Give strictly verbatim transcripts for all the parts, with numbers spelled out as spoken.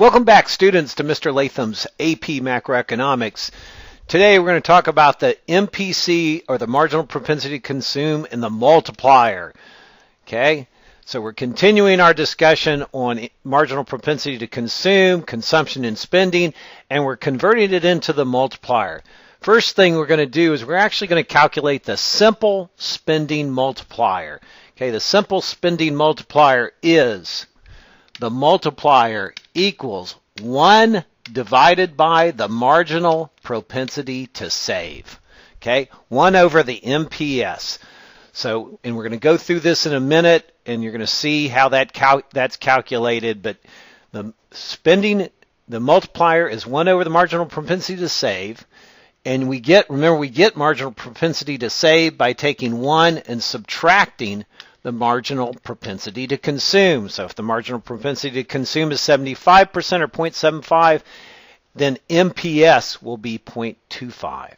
Welcome back, students, to Mister Latham's A P Macroeconomics. Today we're going to talk about the M P C, or the marginal propensity to consume, and the multiplier. Okay, so we're continuing our discussion on marginal propensity to consume, consumption and spending, and we're converting it into the multiplier. First thing we're going to do is we're actually going to calculate the simple spending multiplier. Okay, the simple spending multiplier is the multiplier equals one divided by the marginal propensity to save. Okay, one over the M P S. So, and we're going to go through this in a minute, and you're going to see how that cal that's calculated. But the spending, the multiplier is one over the marginal propensity to save, and we get, remember, we get marginal propensity to save by taking one and subtracting the marginal propensity to consume. So if the marginal propensity to consume is seventy-five percent or zero point seven five, then M P S will be zero point two five.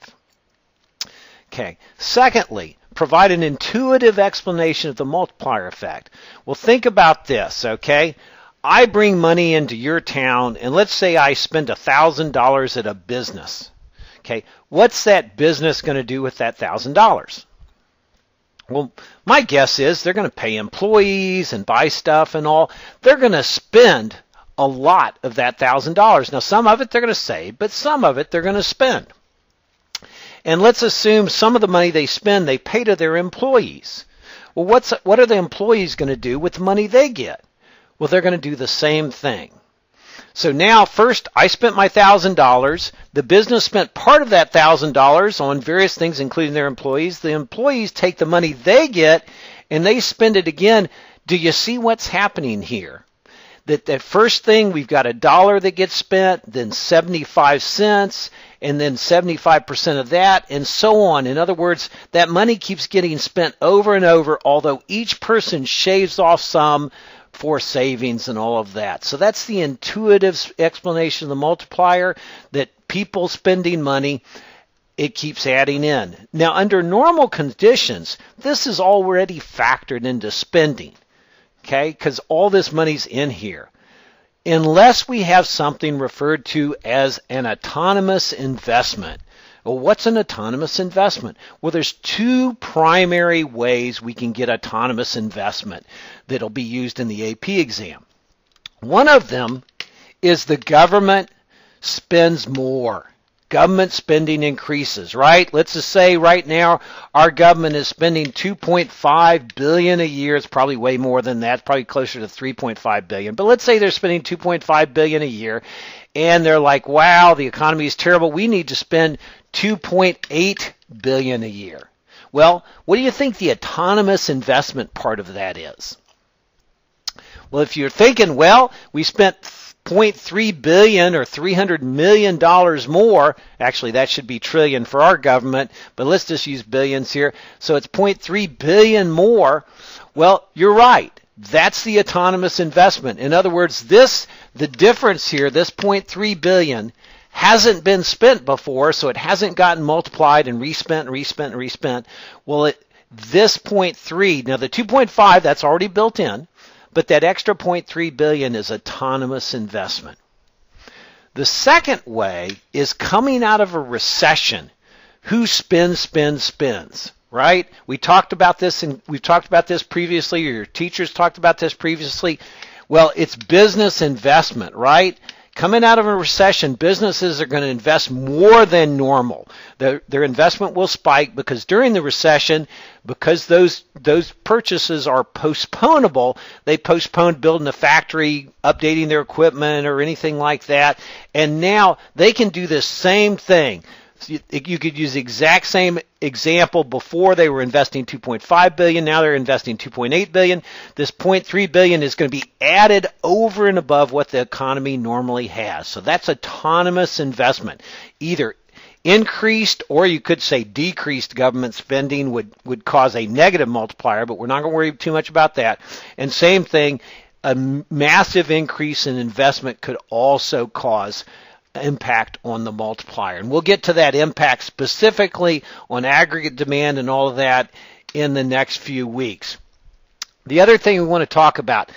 Okay, secondly, provide an intuitive explanation of the multiplier effect. Well, think about this, okay? I bring money into your town, and let's say I spend one thousand dollars at a business. Okay, what's that business going to do with that one thousand dollars? Well, my guess is they're going to pay employees and buy stuff and all. They're going to spend a lot of that one thousand dollars. Now, some of it they're going to save, but some of it they're going to spend. And let's assume some of the money they spend they pay to their employees. Well, what's, what are the employees going to do with the money they get? Well, they're going to do the same thing. So now, first, I spent my one thousand dollars. The business spent part of that one thousand dollars on various things, including their employees. The employees take the money they get, and they spend it again. Do you see what's happening here? That the first thing, we've got a dollar that gets spent, then seventy-five cents, and then seventy-five percent of that, and so on. In other words, that money keeps getting spent over and over, although each person shaves off some for savings and all of that. So that's the intuitive explanation of the multiplier, that people spending money, it keeps adding in. Now, under normal conditions, this is already factored into spending, okay, because all this money's in here, unless we have something referred to as an autonomous investment. Well, what's an autonomous investment? Well, there's two primary ways we can get autonomous investment that'll be used in the A P exam. One of them is the government spends more. Government spending increases, right? Let's just say right now our government is spending two point five billion dollars a year. It's probably way more than that, probably closer to three point five billion dollars. But let's say they're spending two point five billion dollars a year, and they're like, wow, the economy is terrible. We need to spend two point eight billion dollars a year. Well, what do you think the autonomous investment part of that is? Well, if you're thinking, well, we spent zero point three billion dollars or three hundred million dollars more. Actually, that should be trillion for our government, but let's just use billions here. So it's zero point three billion dollars more. Well, you're right. That's the autonomous investment. In other words, this the difference here, this zero point three billion dollars, hasn't been spent before, so it hasn't gotten multiplied and respent and respent and respent. Well, it, this zero point three, now the two point five, that's already built in, but that extra zero point three billion dollars is autonomous investment. The second way is coming out of a recession. Who spends, spends, spends, right? We talked about this, and we've talked about this previously, or your teachers talked about this previously. Well, it's business investment, right? Coming out of a recession, businesses are going to invest more than normal. Their, their investment will spike because during the recession, because those those purchases are postponable, they postponed building a factory, updating their equipment, or anything like that. And now they can do this same thing. You, you could use the exact same example. Before they were investing two point five billion dollars. Now they're investing two point eight billion dollars. This zero point three billion dollars is going to be added over and above what the economy normally has. So that's autonomous investment. Either increased, or you could say decreased government spending would, would cause a negative multiplier, but we're not going to worry too much about that. And same thing, a massive increase in investment could also cause impact on the multiplier. And we'll get to that impact specifically on aggregate demand and all of that in the next few weeks. The other thing we want to talk about,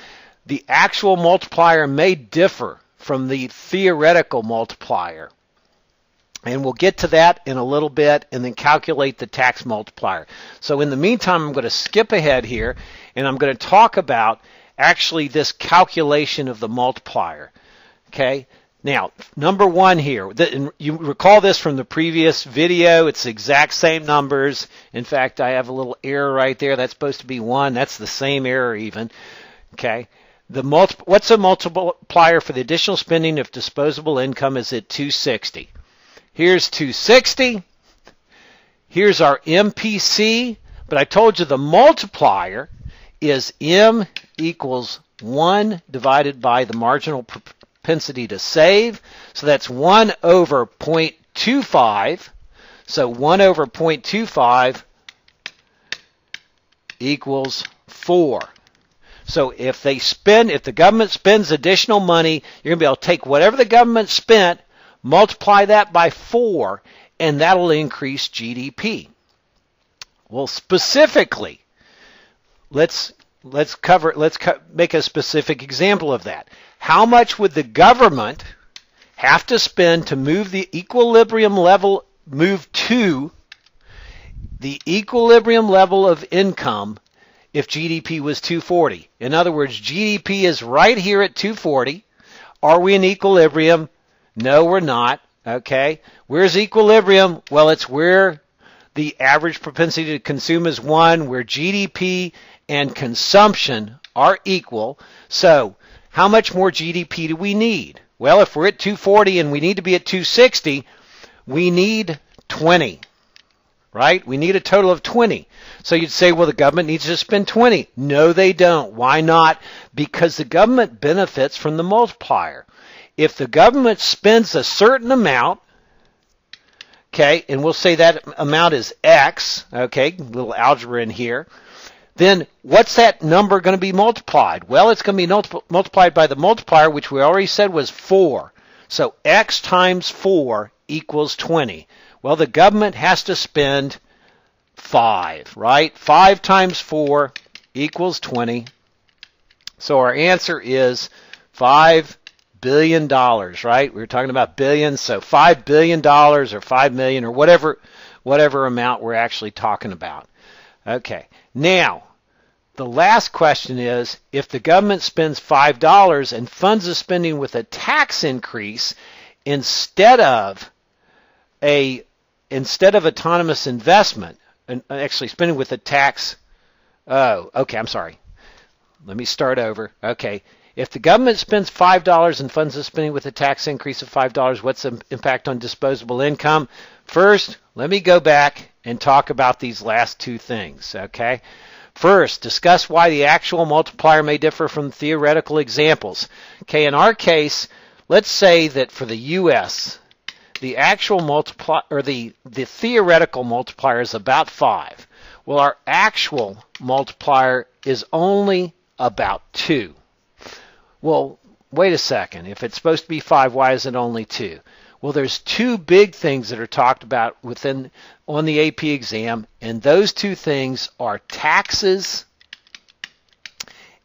the actual multiplier may differ from the theoretical multiplier. And we'll get to that in a little bit and then calculate the tax multiplier. So in the meantime, I'm going to skip ahead here and I'm going to talk about actually this calculation of the multiplier. Okay, now number one here, the, you recall this from the previous video, it's the exact same numbers. In fact, I have a little error right there. That's supposed to be one. That's the same error even. Okay. The multi what's a multiplier for the additional spending if disposable income is at two sixty? Here's two sixty. Here's our M P C. But I told you the multiplier is M equals one divided by the marginal propensity to save. So that's one over zero point two five. So one over zero point two five equals four. So if they spend, if the government spends additional money, you're going to be able to take whatever the government spent, multiply that by four, and that'll increase G D P. Well, specifically, let's let's cover let's co make a specific example of that. How much would the government have to spend to move the equilibrium level move to the equilibrium level of income if G D P was two forty? In other words, G D P is right here at two forty. Are we in equilibrium? No, we're not. Okay, where's equilibrium? Well, it's where the average propensity to consume is one, where G D P and consumption are equal. So how much more G D P do we need? Well, if we're at two forty and we need to be at two sixty, we need twenty, right? We need a total of twenty. So you'd say, well, the government needs to spend twenty. No, they don't. Why not? Because the government benefits from the multiplier. If the government spends a certain amount, okay, and we'll say that amount is X, okay, little algebra in here, then what's that number going to be multiplied? Well, it's going to be multipl- multiplied by the multiplier, which we already said was four. So X times four equals twenty. Well, the government has to spend five, right? five times four equals twenty. So our answer is five billion dollars, right? We were talking about billions, so five billion dollars or five million or whatever whatever amount we're actually talking about. Okay, now the last question is, if the government spends five dollars and funds the spending with a tax increase instead of a instead of autonomous investment, and actually spending with a tax, oh okay I'm sorry let me start over okay if the government spends five dollars and funds the spending with a tax increase of five dollars, what's the impact on disposable income? First, let me go back and talk about these last two things, okay? First, discuss why the actual multiplier may differ from theoretical examples. Okay, in our case, let's say that for the U S, the actual multiplier, or the, the theoretical multiplier is about five. Well, our actual multiplier is only about two. Well, wait a second. If it's supposed to be five, why is it only two? Well, there's two big things that are talked about within on the A P exam, and those two things are taxes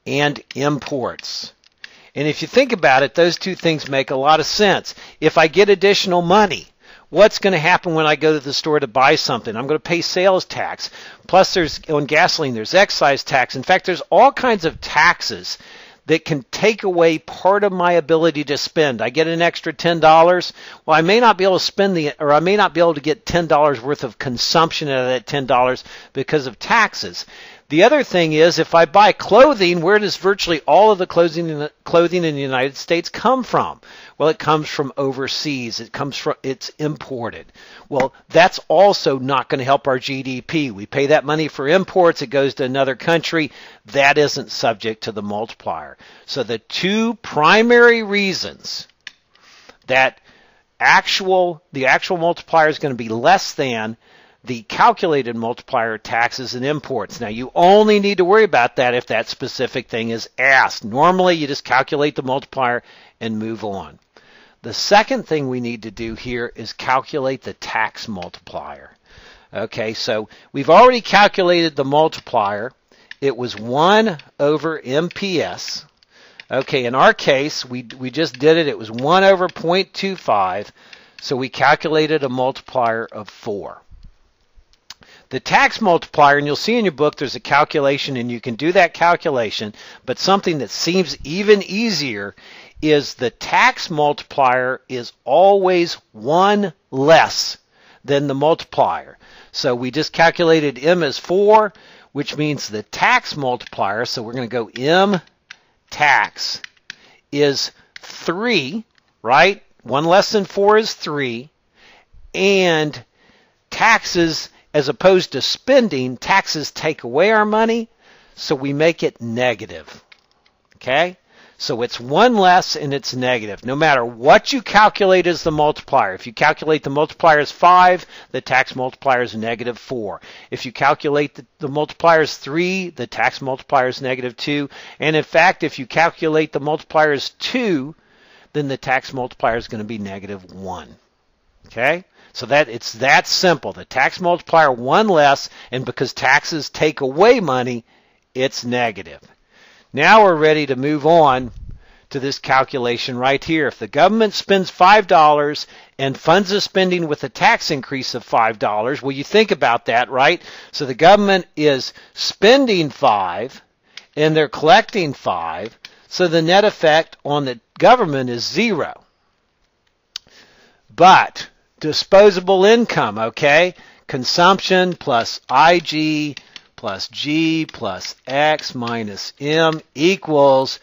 and imports. And if you think about it, those two things make a lot of sense. If I get additional money, what's going to happen when I go to the store to buy something? I'm going to pay sales tax. Plus, there's on gasoline, there's excise tax. In fact, there's all kinds of taxes that can take away part of my ability to spend. I get an extra ten dollars. Well, I may not be able to spend the, or I may not be able to get ten dollars worth of consumption out of that ten dollars because of taxes. The other thing is, if I buy clothing, where does virtually all of the clothing in the, clothing in the United States come from? Well, it comes from overseas. It comes from, it's imported. Well, that's also not going to help our G D P. We pay that money for imports. It goes to another country. That isn't subject to the multiplier. So the two primary reasons that actual the actual multiplier is going to be less than the calculated multiplier, taxes and imports. Now, you only need to worry about that if that specific thing is asked. Normally, you just calculate the multiplier and move on. The second thing we need to do here is calculate the tax multiplier. Okay, so we've already calculated the multiplier. It was one over M P S. Okay, in our case, we, we just did it. It was one over zero point two five, so we calculated a multiplier of four. The tax multiplier, and you'll see in your book there's a calculation, and you can do that calculation, but something that seems even easier is the tax multiplier is always one less than the multiplier. So we just calculated M as four, which means the tax multiplier, so we're going to go M tax is three, right? One less than four is three, and taxes, as opposed to spending, taxes take away our money, so we make it negative. Okay? So it's one less and it's negative. No matter what you calculate as the multiplier. If you calculate the multiplier as five, the tax multiplier is negative four. If you calculate the, the multiplier as three, the tax multiplier is negative two. And in fact, if you calculate the multiplier as two, then the tax multiplier is going to be negative one. Okay? So that it's that simple. The tax multiplier, one less, and because taxes take away money, it's negative. Now we're ready to move on to this calculation right here. If the government spends five dollars and funds the spending with a tax increase of five dollars, well, you think about that, right? So the government is spending five and they're collecting five, so the net effect on the government is zero. But disposable income, okay? Consumption plus I G plus G plus X minus M equals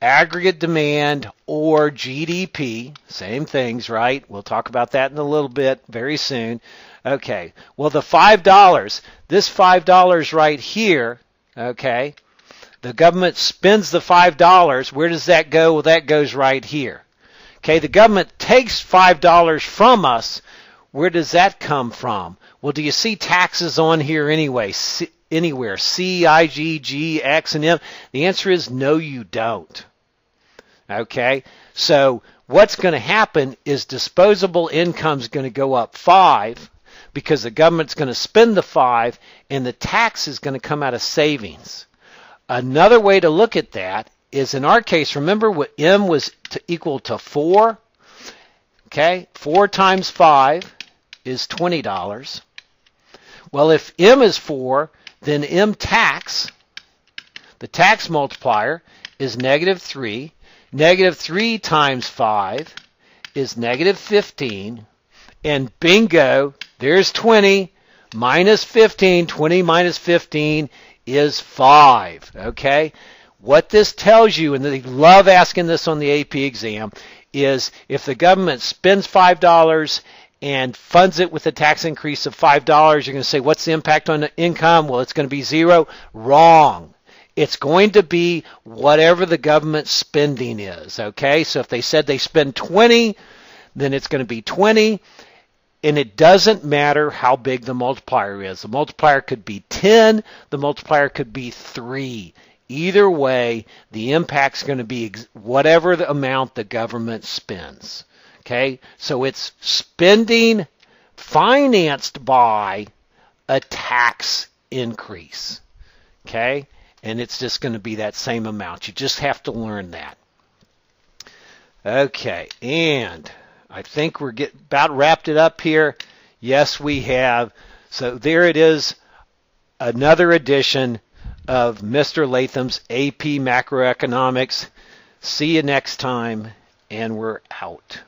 aggregate demand or G D P. Same things, right? We'll talk about that in a little bit very soon. Okay, well, the five dollars, this five dollars right here, okay, the government spends the five dollars. Where does that go? Well, that goes right here. Okay, the government takes five dollars from us. Where does that come from? Well, do you see taxes on here anyway? C, anywhere? C, I, G, G, X, and M? The answer is no, you don't. Okay, so what's going to happen is disposable income is going to go up five because the government's going to spend the five and the tax is going to come out of savings. Another way to look at that is, in our case, remember what M was to equal to four? Okay, four times five is twenty dollars. Well, if M is four, then M tax, the tax multiplier, is negative three. Negative three times five is negative fifteen. And bingo, there's twenty minus fifteen. twenty minus fifteen is five. Okay? What this tells you, and they love asking this on the A P exam, is if the government spends five dollars and funds it with a tax increase of five dollars, you're going to say, what's the impact on the income? Well, it's going to be zero. Wrong. It's going to be whatever the government spending is, okay? So if they said they spend twenty, then it's going to be twenty, and it doesn't matter how big the multiplier is. The multiplier could be ten. The multiplier could be three. Either way, the impact's going to be whatever the amount the government spends. Okay? So it's spending financed by a tax increase. Okay? And it's just going to be that same amount. You just have to learn that. Okay. And I think we're get, about wrapped it up here. Yes, we have. So there it is. Another edition of Mister Latham's A P Macroeconomics. See you next time, and we're out.